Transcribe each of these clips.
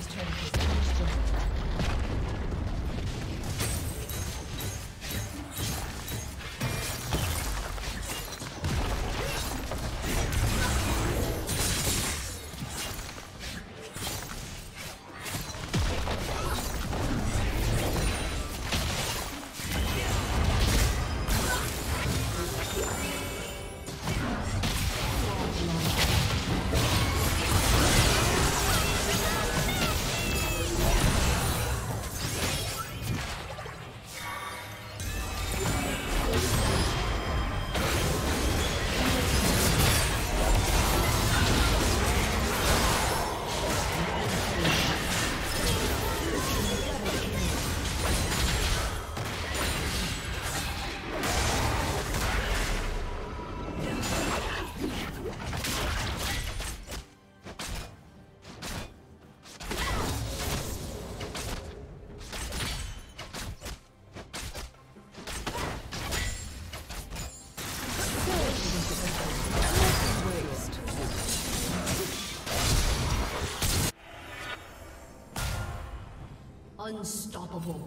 team's turret has been destroyed. Unstoppable.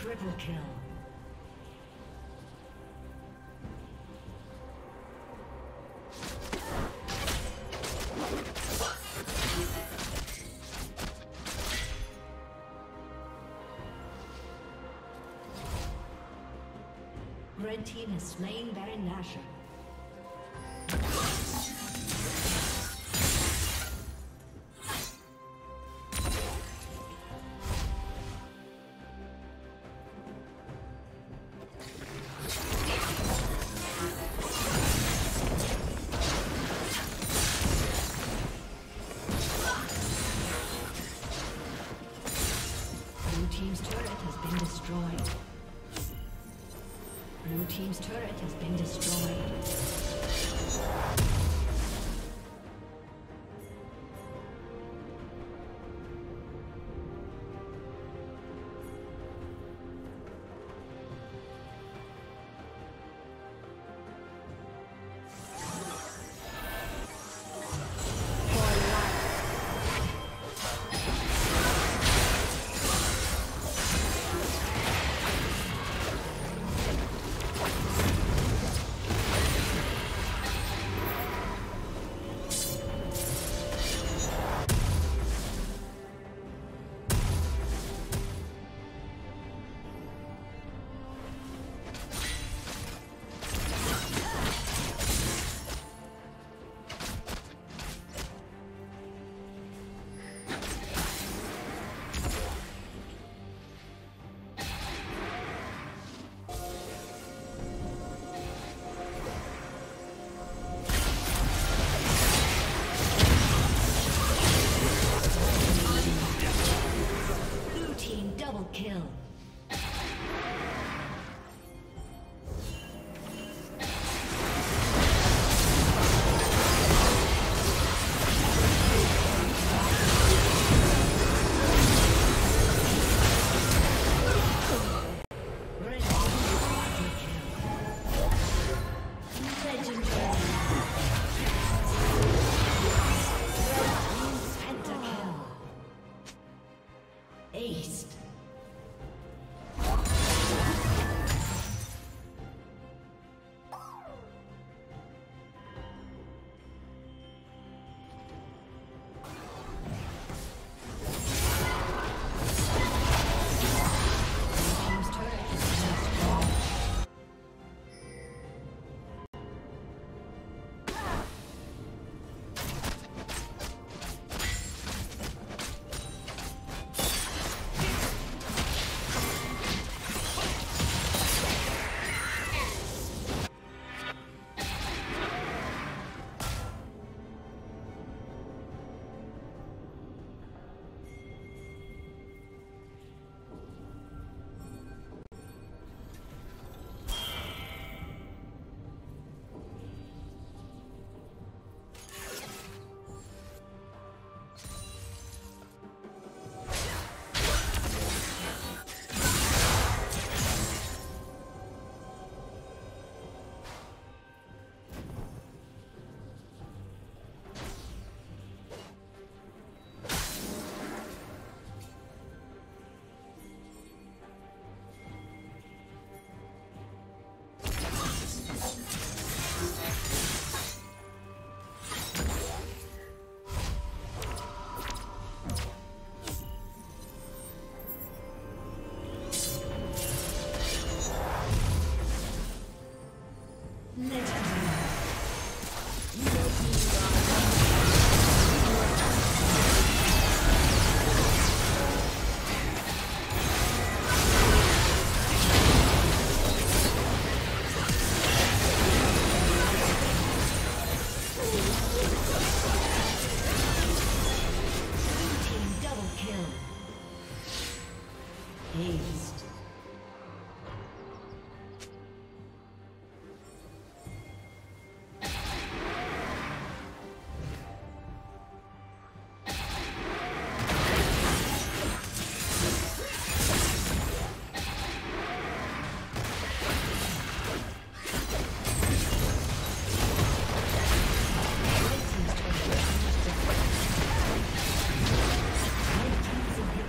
Triple kill. Red team has slain Baron Nashor.